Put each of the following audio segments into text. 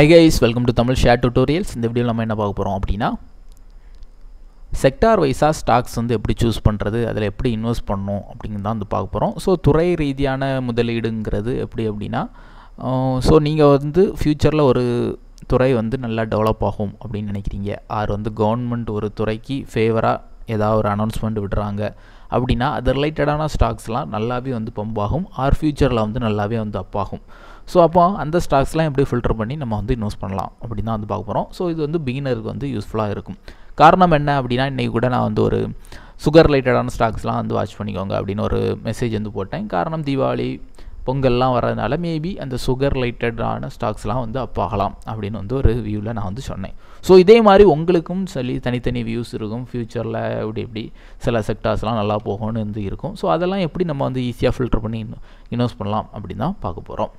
Hi guys, welcome to Tamil Share Tutorials. In this video, we will talk sector-wise stocks and how to choose and how to invest. So, Thurai Reediana Mudalidungiradhu. So, you will develop a future Thurai and develop a government or Thurai favor announcement. அப்படினா அது ரிலேட்டடான ஸ்டாக்ஸ்லாம் நல்லாவே வந்து pump ஆகும் R ஃபியூச்சர்ல வந்து நல்லாவே வந்து அப் ஆகும் சோ அப்ப அந்த ஸ்டாக்ஸ்லாம் எப்படி ஃபில்டர் பண்ணி நம்ம வந்து இன்வெஸ்ட் பண்ணலாம் அப்படிதான் வந்து பார்க்க போறோம் சோ இது வந்து பிகினருக்கு வந்து யூஸ்ஃபுல்லா இருக்கும் காரணம் என்ன அப்படினா இன்னைக்கு கூட நான் வந்து ஒரு சுகர் ரிலேட்டடான ஸ்டாக்ஸ்லாம் வந்து வாட்ச் பண்ணிக்கோங்க அப்படின ஒரு மெசேஜ் வந்து போட்டேன் காரணம் தீபாவளி பொங்கல்லாம் வரதுனால மேபி அந்த சுகர் ரிலேட்டடான ஸ்டாக்ஸ்லாம் வந்து அப் ஆகலாம் அப்படின வந்து ஒரு வியூல நான் வந்து சொன்னேன் சோ இதே மாதிரி உங்களுக்கும் சலி தனித்தனி வியூஸ் இருக்கும் ஃபியூச்சர்ல எப்படி சில செக்டார்ஸ்லாம் நல்லா போகும்னு வந்து இருக்கும் சோ அதெல்லாம் எப்படி நம்ம வந்து ஈஸியா ஃபில்டர் பண்ணி இன்வெஸ்ட் பண்ணலாம் அப்படிதான் பார்க்க போறோம்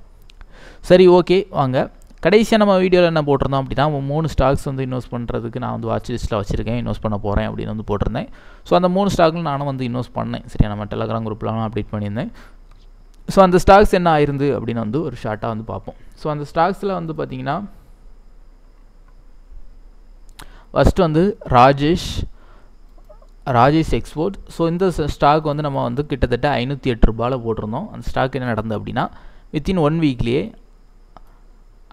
சரி ஓகே வாங்க கடைசியா நம்ம வீடியோல என்ன போட்டுறோம் அப்படினா மூணு ஸ்டாக்ஸ் வந்து இன்வெஸ்ட் பண்றதுக்கு நான் வந்து வாட்ச் லிஸ்ட்ல வச்சிருக்கேன் இன்வெஸ்ட் பண்ண போறேன் அப்படின வந்து போட்டுறேன் சோ அந்த மூணு ஸ்டாக்ல நானும் வந்து இன்வெஸ்ட் பண்ணேன் சரியா நம்ம Telegram குரூப்லலாம் அப்டேட் பண்ணியிருந்தேன் So அந்த ஸ்டாக்ஸ் என்ன ஆயிருது அப்படின வந்து ஒரு ஷார்ட்டா வந்து பாப்போம் சோ அந்த ஸ்டாக்ஸ்ல வந்து பாத்தீங்கன்னா ஃபர்ஸ்ட் வந்து ராஜேஷ் எக்ஸ்போர்ட் சோ இந்த ஸ்டாக் வந்து நம்ம வந்து கிட்டத்தட்ட 508 ரூபாயில போட்டுறோம் அந்த ஸ்டாக் என்ன நடந்து அப்படினா within 1 வீக்லயே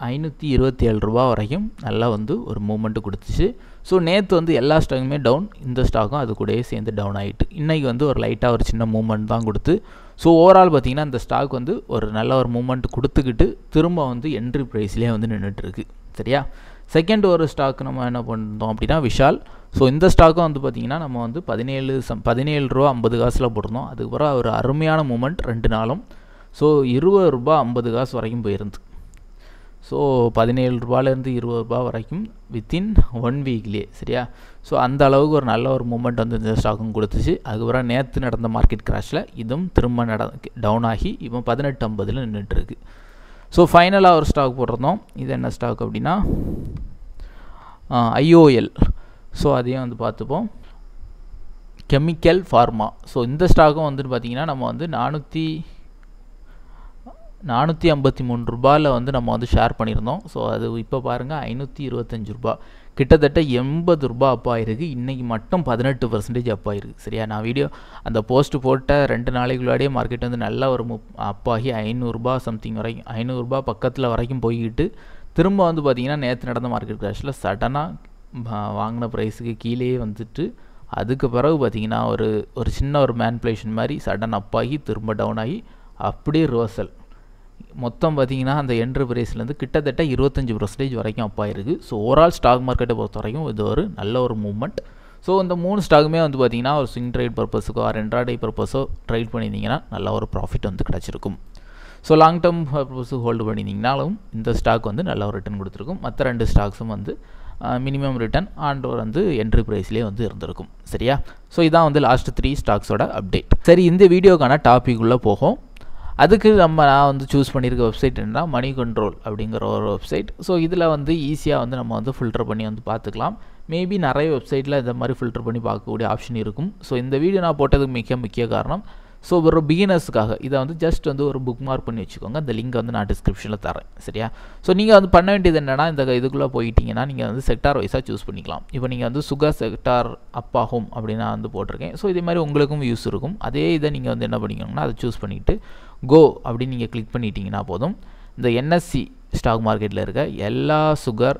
527 ரூபாய் வரைக்கும் நல்லா வந்து ஒரு மூவ்மென்ட் கொடுத்துச்சு சோ நேத்து வந்து எல்லா ஸ்டாக்குமே டவுன் இந்த ஸ்டாக்கும் அது கூடவே சேர்ந்து டவுன் ஆயிட்டு இன்னைக்கு வந்து ஒரு லைட்டா ஒரு சின்ன மூவ்மென்ட் தான் கொடுத்து சோ ஓவரால் பாத்தீங்கன்னா இந்த ஸ்டாக் வந்து ஒரு நல்ல ஒரு மூவ்மென்ட் கொடுத்துக்கிட்டு திரும்ப வந்து என்ட்ரி பிரைஸ்லயே வந்து நின்னுட்டு இருக்கு சரியா செகண்ட் ஒரு ஸ்டாக் நம்ம என்ன பண்ணோம் அப்படினா விஷால் சோ இந்த ஸ்டாக்கும் வந்து பாத்தீங்கன்னா நம்ம வந்து 17 ரூபாய் 50 காசுல போடுறோம் அதுக்கு அப்புறம் ஒரு அருமையான மூவ்மென்ட் ரெண்டு நாளும் சோ 20 ரூபாய் 50 காசு வரைக்கும் போயிருந்து So, 17 ரூபாயில இருந்து 20 ரூபாய் வரைக்கும் within 1 வீக்லயே சரியா சோ அந்த அளவுக்கு ஒரு நல்ல ஒரு மூவ்மென்ட் வந்து இந்த ஸ்டாக்கும் கொடுத்துச்சு அதுக்கு நேத்து நடந்த மார்க்கெட் கிராஷ்ல இதும் திரும்ப டவுன் ஆகி இப்போ 18.50 ல நின்னுட்டு இருக்கு சோ ஃபைனலா ஒரு ஸ்டாக் போடுறோம் இது என்ன ஸ்டாக் அப்படினா IOL சோ அதையும் வந்து பாத்துப்போம் கெமிக்கல் ஃபார்மா சோ இந்த ஸ்டாக்கும் வந்து பாத்தீங்கன்னா நம்ம வந்து 453 ரூபாயில வந்து நம்ம வந்து ஷேர் பண்ணிருந்தோம் சோ அது இப்ப பாருங்க 525 ரூபாய் கிட்டத்தட்ட 80 ரூபாய் அப் ஆயிருக்கு இன்னைக்கு மட்டும் 18% அப் ஆயிருக்கு சரியா நான் வீடியோ அந்த போஸ்ட் போட்ட ரெண்டு நாளைக்குள்ளே மார்க்கெட் வந்து நல்ல ஒரு அப் ஆகி 500 ரூபாய் समथिंग வரைக்கும் 500 ரூபாய் பக்கத்துல வரைக்கும் போயிட்டு திரும்ப வந்து பாத்தீங்கன்னா நேத்து நடந்த மார்க்கெட் கிராஷ்ல சடனா வாங்குன பிரைஸ்க்கு கீழே வந்துட்டு அதுக்கு பிறகு பாத்தீங்கன்னா ஒரு சின்ன ஒரு மேனிபுலேஷன் மாதிரி சடனா அப் ஆகி திரும்ப டவுன் ஆகி அப்படியே ரிவர்சல் மொத்தம் பாத்தீங்கன்னா அந்த என்ட்ரி பிரைஸ்ல இருந்து கிட்டத்தட்ட 25% வரைக்கும் அப் ஆயிருக்கு சோ ஓவரால் ஸ்டாக் மார்க்கெட்டை பொறுத்த வரைக்கும் இது ஒரு நல்ல ஒரு மூவ்மென்ட் சோ இந்த மூணு ஸ்டாக்குமே வந்து பாத்தீங்கன்னா ஒரு ஸ்விங் ட்ரேட் பர்பஸ்க்கோ ஆர் இன்ட்ராடே பர்பஸோ ட்ரேட் பண்ணினீங்கன்னா நல்ல ஒரு ப்ராஃபிட் வந்து கிடைச்சிருக்கும் so long term purpose hold பண்ணினீங்கனாலும் இந்த ஸ்டாக் வந்து நல்ல ஒரு ரிட்டர்ன் கொடுத்திருக்கும் மற்ற ரெண்டு ஸ்டாக்ஸும் வந்து மினிமம் ரிட்டர்ன் ஆன் டோர் வந்து என்ட்ரி பிரைஸ்லயே வந்து இருந்திருக்கும் சரியா சோ இதான் வந்து லாஸ்ட் 3 ஸ்டாக்ஸோட அப்டேட் சரி இந்த வீடியோக்கான டாபிக் உள்ள போவோம் அதுக்கு நம்ம நான் வந்து चूஸ் பண்ணிருக்க வெப்சைட் என்னன்னா மணி கண்ட்ரோல் அப்படிங்கற ஒரு வெப்சைட் சோ இதுல வந்து ஈஸியா வந்து நம்ம வந்து ஃபில்டர் பண்ணி வந்து பார்த்துக்கலாம் மேபி நிறைய வெப்சைட்ல இந்த மாதிரி ஃபில்டர் பண்ணி பார்க்க கூடிய ஆப்ஷன் இருக்கும் சோ இந்த வீடியோ நான் போட்டதுக்கு முக்கிய காரணம் சோ ஒரு பிகினர்ஸ்க்காக இத வந்து ஜஸ்ட் வந்து ஒரு bookmark பண்ணி வெச்சுக்கோங்க அந்த லிங்க் வந்து நான் டிஸ்கிரிப்ஷன்ல தரேன் சரியா சோ நீங்க வந்து பண்ண வேண்டியது என்னன்னா இந்த இதுக்குள்ள போயிட்டீங்கன்னா நீங்க வந்து செக்டார் வைஸா चूஸ் பண்ணிக்கலாம் இப்போ நீங்க வந்து சுகர் செக்டார் அப் ஆகும் அப்படி நான் வந்து போட்டுர்க்கேன் சோ இதே மாதிரி உங்களுக்கும் யூஸ் இருக்கும் அதே இத நீங்க வந்து என்ன பண்ணிக்கணும்னா அதை चूஸ் பண்ணிட்டு go அப்படி நீங்க கிளிக் பண்ணிட்டீங்கனா போதும் இந்த NSC ஸ்டாக் மார்க்கெட்ல இருக்க எல்லா சுகர்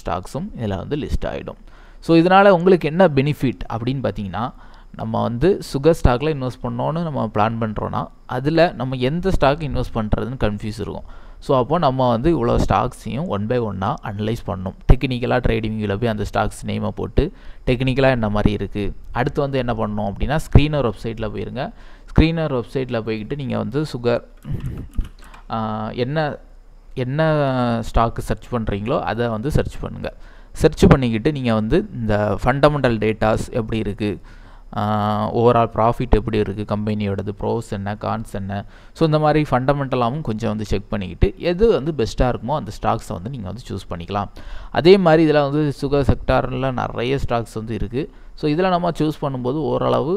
ஸ்டாக்ஸும் இதெல்லாம் வந்து லிஸ்ட் ஆயிடும் சோ இதனால உங்களுக்கு என்ன பெனிஃபிட் அப்படினு பாத்தீங்கன்னா நம்ம வந்து சுகர் ஸ்டாக்ல இன்வெஸ்ட் பண்ணனும்னு நம்ம பிளான் பண்றோம்னா அதுல நம்ம எந்த ஸ்டாக் இன்வெஸ்ட் பண்றதுன்னு கன்ஃபியூஸ் இருக்கும் சோ அப்போ நம்ம வந்து இவ்ளோ ஸ்டாக்ஸையும் 1 by 1 அனலைஸ் பண்ணனும் டெக்னிக்கலா ட்ரேடிங்ல போய் அந்த ஸ்டாக்ஸ் நேமை போட்டு டெக்னிக்கலா என்ன மாதிரி இருக்கு அடுத்து வந்து என்ன பண்ணனும் அப்படினா ஸ்கிரீனர் வெப்சைட்ல போய்ருங்க ஸ்கிரீனர் வெப்சைட்ல போய்கிட்டு நீங்க வந்து சுகர் என்ன ஸ்டாக் சர்ச் பண்றீங்களோ அத வந்து சர்ச் பண்ணுங்க சர்ச் பண்ணிக்கிட்டு நீங்க வந்து இந்த ஃபண்டமெண்டல் டேட்டாஸ் எப்படி இருக்கு ஓவரால் ப்ராஃபிட் எப்படி இருக்கு கம்பெனியோடது ப்ரோஸ் என்ன கான்ஸ் என்ன சோ இந்த மாதிரி ஃபண்டமெண்டலாவும் கொஞ்சம் வந்து செக் பண்ணிக்கிட்டு எது வந்து பெஸ்டா இருக்குமோ அந்த ஸ்டாக்ஸ் வந்து நீங்க வந்து चूஸ் பண்ணிக்கலாம் அதே மாதிரி இதல வந்து சுகர் செக்டார்ல நிறைய ஸ்டாக்ஸ் வந்து இருக்கு சோ இதல நம்ம चूஸ் பண்ணும்போது ஓவரால்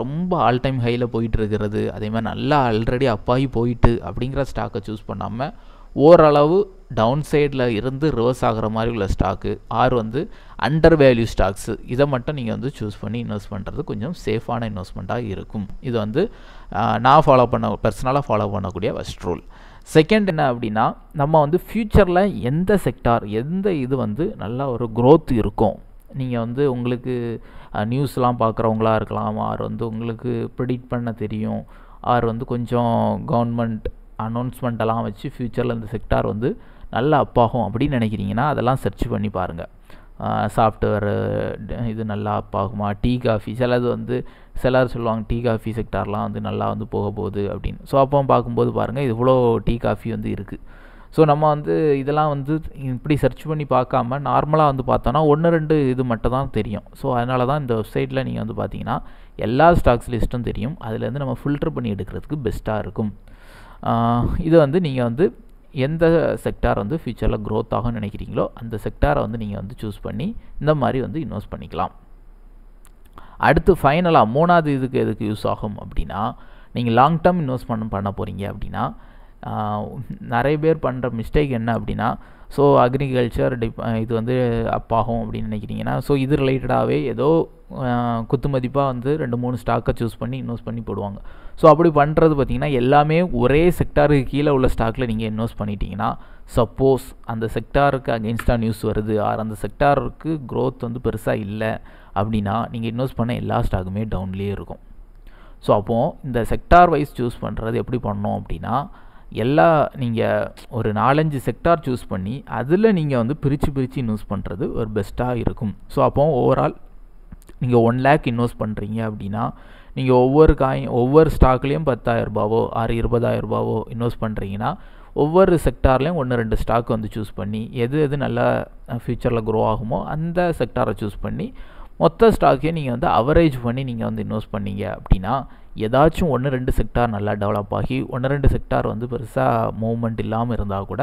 ரொம்ப ஆல் டைம் ஹைல போயிட்டு இருக்குது அதே மாதிரி நல்லா ஆல்ரெடி அப் ஆகி போயிட்டு அப்படிங்கற ஸ்டாக்க चूஸ் பண்ணாம overall downside la irundhu reverse agura mari ulla stock or vandu undervalue stocks idha mattum neenga vandu choose panni invest pandrathu konjam safe ana investment ah irukum idu vandu na follow panna personally follow panna kudiya first rule second enna appadina nama vandu future la endha sector endha idu vandu nalla oru growth irukum நீங்க வந்து உங்களுக்கு நியூஸ்லாம் பார்க்கறவங்களா இருக்கலாம் R வந்து உங்களுக்கு predict பண்ண தெரியும் R வந்து கொஞ்சம் கவர்மெண்ட் அனௌன்ஸ்மென்ட் எல்லாம் வச்சு ஃபியூச்சர்ல இந்த செக்டார் வந்து நல்ல அப்பாகும் அப்படி நினைக்கிறீங்கனா அதெல்லாம் சர்ச் பண்ணி பாருங்க சாஃப்ட்வேர் இது நல்லா அப்பாகுமா டீ காஃபி சிலது வந்து சிலர் சொல்லுவாங்க டீ காஃபி செக்டார்லாம் வந்து நல்லா வந்து போக போகுது அப்படினு சோ அப்போ பாக்கும்போது பாருங்க இது இவ்ளோ டீ காஃபி வந்து இருக்கு So, நம்ம வந்து இதெல்லாம் வந்து இப்படி சர்ச் பண்ணி பார்க்காம நார்மலா வந்து பார்த்தானா ஒன்னு ரெண்டு இது மட்டும் தான் தெரியும் சோ அதனால தான் இந்த வெப்சைட்ல நீங்க வந்து பாத்தீங்கன்னா எல்லா ஸ்டாக்ஸ் லிஸ்டும் தெரியும் அதுல இருந்து நம்ம ஃபில்டர் பண்ணி எடுக்கிறதுக்கு பெஸ்டா இருக்கும் இது வந்து நீங்க வந்து எந்த செக்டார் வந்து ஃபியூச்சர்ல growth ஆகும் நினைக்கிறீங்களோ அந்த செக்டாரை வந்து நீங்க வந்து चूஸ் பண்ணி இந்த மாதிரி வந்து இன்வெஸ்ட் பண்ணிக்கலாம் அடுத்து ஃபைனலா மூணாவது இதுக்கு எதுக்கு யூஸ் ஆகும் அப்படினா நீங்க லாங் டர்ம் இன்வெஸ்ட்மென்ட் பண்ண போறீங்க அப்படினா நிறைய பேர் பண்ற மிஸ்டேக் என்ன அப்படினா சோ அக்ரிகல்ச்சர் இது வந்து அப்பாகும் அப்படி நினைக்கிறீங்கனா சோ இது ரிலேட்டடாவே ஏதோ குத்துமதிப்பா வந்து ரெண்டு மூணு ஸ்டாக்க चूஸ் பண்ணி இன்வெஸ்ட் பண்ணி போடுவாங்க சோ அப்படி பண்றது பாத்தீங்கன்னா எல்லாமே ஒரே செக்டாருக்கு கீழ உள்ள ஸ்டாக்ல நீங்க இன்வெஸ்ட் பண்ணிட்டீங்கனா சப்போஸ் அந்த செக்டாருக்கு அகைன்ஸ்டா நியூஸ் வருது ஆர் அந்த செக்டாருக்கு growth வந்து பெருசா இல்ல அப்படினா நீங்க இன்வெஸ்ட் பண்ண எல்லா ஸ்டாக்குமே டவுன்லயே இருக்கும் சோ அப்போ இந்த செக்டார் வைஸ் चूஸ் பண்றது எப்படி பண்ணனும் அப்படினா எல்லா நீங்க ஒரு 4-5 செக்டார் चूஸ் பண்ணி அதுல நீங்க வந்து பிரிச்சு இன்வெஸ்ட் பண்றது ஒரு பெஸ்டா இருக்கும் சோ அப்போ ஓவர் நீங்க 1 லட்சம் இன்வெஸ்ட் பண்றீங்க அப்படினா நீங்க ஒவ்வொரு ஒவ்வொரு ஸ்டாக்லயும் 10000 ரூபாயோ ஆர் 20000 ரூபாயோ இன்வெஸ்ட் பண்றீங்கனா ஒவ்வொரு செக்டார்லயும் 1-2 ஸ்டாக் வந்து चूஸ் பண்ணி எது எது நல்ல ஃபியூச்சர்ல grow ஆகுமோ அந்த செக்டாரை चूஸ் பண்ணி மொத்த ஸ்டாக்கையும் நீங்க வந்து அவரேஜ் பண்ணி நீங்க வந்து இன்வெஸ்ட் பண்ணீங்க அப்படினா ஏதாச்சும் 1-2 செக்டார் நல்லா டெவலப் ஆகி 1-2 செக்டார் வந்து பெருசா மூவ்மென்ட் இல்லாம இருந்தா கூட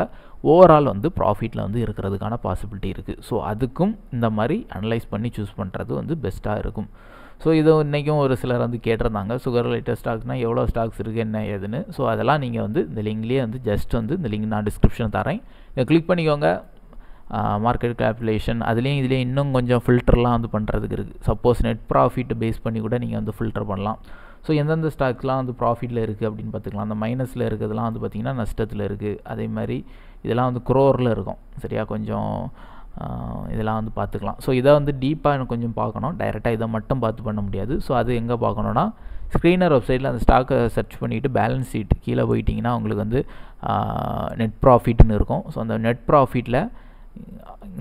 ஓவர் ஆல் வந்து प्रॉफिटல வந்து இருக்குிறதுக்கான பாசிபிலிட்டி இருக்கு சோ அதுக்கும் இந்த மாதிரி அனலைஸ் பண்ணி चूஸ் பண்றது வந்து பெஸ்டா இருக்கும் சோ இது இன்னைக்கும் ஒரு சிலர் வந்து கேட்றாங்க சுகர் ரிலேட்டட் ஸ்டாக்ஸ்னா எவ்வளவு ஸ்டாக்ஸ் இருக்கு என்ன ஏதுன்னு சோ அதெல்லாம் நீங்க வந்து இந்த லிங்க்லயே வந்து ஜஸ்ட் வந்து இந்த லிங்க் நான் டிஸ்கிரிப்ஷன்ல தரேன் நீங்க கிளிக் பண்ணிக்கோங்க market calculation அதுலயே இதுலயே இன்னும் கொஞ்சம் ஃபில்டர்லாம் வந்து பண்றதுக்கு இருக்கு சப்போஸ் net profit பேஸ் பண்ணி கூட நீங்க வந்து ஃபில்டர் பண்ணலாம் சோ என்னென்ன ஸ்டாக்ஸ்லாம் வந்து profitல இருக்கு அப்படினு பாத்துக்கலாம் அந்த மைனஸ்ல இருக்குதெல்லாம் வந்து பாத்தீங்கன்னா நஷ்டத்துல இருக்கு அதே மாதிரி இதெல்லாம் வந்து crore-ல இருக்கும் சரியா கொஞ்சம் இதெல்லாம் வந்து பாத்துக்கலாம் சோ இத வந்து டீப்பா கொஞ்சம் பார்க்கணும் டைரக்ட்டா இத மட்டும் பார்த்து பண்ண முடியாது சோ அது எங்க பார்க்கணும்னா ஸ்கிரீனர் வெப்சைட்ல அந்த ஸ்டாக் சர்ச் பண்ணிட்டு பேலன்ஸ் ஷீட் கீழ போய்ட்டீங்கனா உங்களுக்கு வந்து net profit ன்னு இருக்கும் சோ அந்த net profitல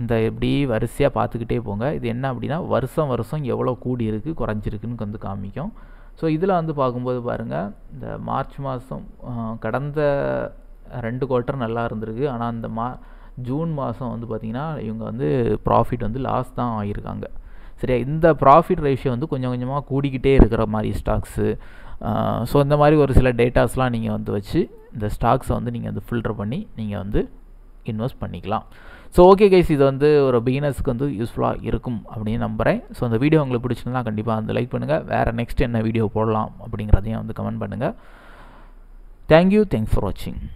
இந்த எப்படி வரிசையா பாத்துக்கிட்டே போங்க இது என்ன அப்படினா வருஷம் வருஷம் எவ்வளவு கூடி இருக்கு குறஞ்சிருக்குன்னு வந்து காமிக்கும் சோ இதுல வந்து பாக்கும்போது பாருங்க இந்த மார்ச் மாசம் கடந்த 2 குவார்டர் நல்லா இருந்திருக்கு ஆனா அந்த ஜூன் மாசம் வந்து பாத்தீங்கன்னா இவங்க வந்து profit வந்து லாஸ் தான் ஆயிருக்காங்க சரியா இந்த profit ratio வந்து கொஞ்சம் கொஞ்சமா கூடிக்கிட்டே இருக்குற மாதிரி ஸ்டாக்ஸ் சோ இந்த மாதிரி ஒரு சில டேட்டாஸ்லாம் நீங்க வந்து வச்சு இந்த ஸ்டாக்ஸ் வந்து நீங்க வந்து ஃபில்டர் பண்ணி நீங்க வந்து இன்வெஸ்ட் பண்ணிக்கலாம் சோ ஓகே गाइस இது வந்து ஒரு பிகினர்ஸ்க்கு வந்து யூஸ்ஃபுல்லா இருக்கும் அப்படியே நம்பறேன் சோ அந்த வீடியோ உங்களுக்கு பிடிச்சிருந்தா கண்டிப்பா அந்த லைக் பண்ணுங்க வேற நெக்ஸ்ட் என்ன வீடியோ போடலாம் அப்படிங்கறதையும் வந்து கமெண்ட் பண்ணுங்க Thank you, thanks for watching.